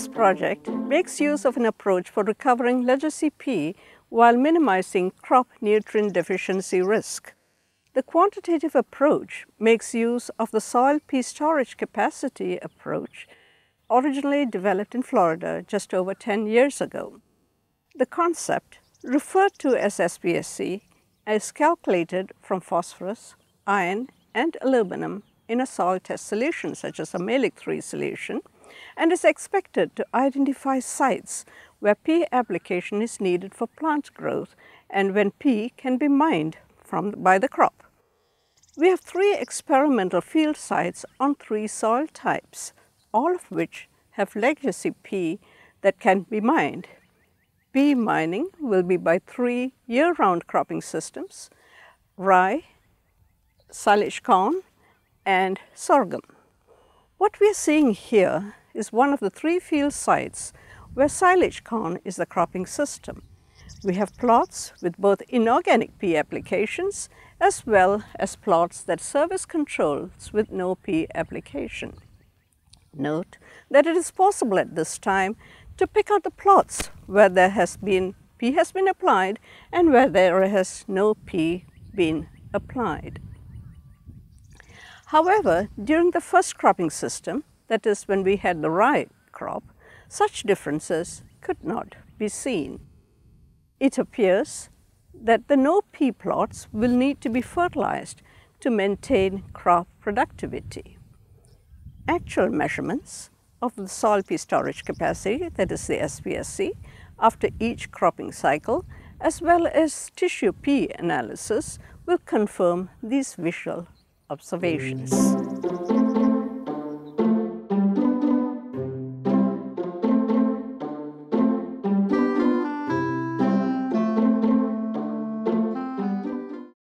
This project makes use of an approach for recovering legacy pea while minimizing crop nutrient deficiency risk. The quantitative approach makes use of the soil pea storage capacity approach, originally developed in Florida just over 10 years ago. The concept, referred to as SPSC, is calculated from phosphorus, iron, and aluminum in a soil test solution, such as a Mehlich-3 solution, and is expected to identify sites where pea application is needed for plant growth and when pea can be mined by the crop. We have 3 experimental field sites on 3 soil types, all of which have legacy pea that can be mined. Pea mining will be by 3 year-round cropping systems: rye, silage corn, and sorghum. What we are seeing here is one of the 3 field sites where silage corn is the cropping system. We have plots with both inorganic pea applications as well as plots that service controls with no pea application. Note that it is possible at this time to pick out the plots where pea has been applied and where there has no pea been applied. However, during the first cropping system, that is when we had the rye crop, such differences could not be seen. It appears that the no pea plots will need to be fertilized to maintain crop productivity. Actual measurements of the soil pea storage capacity, that is the SPSC, after each cropping cycle, as well as tissue pea analysis, will confirm these visual observations.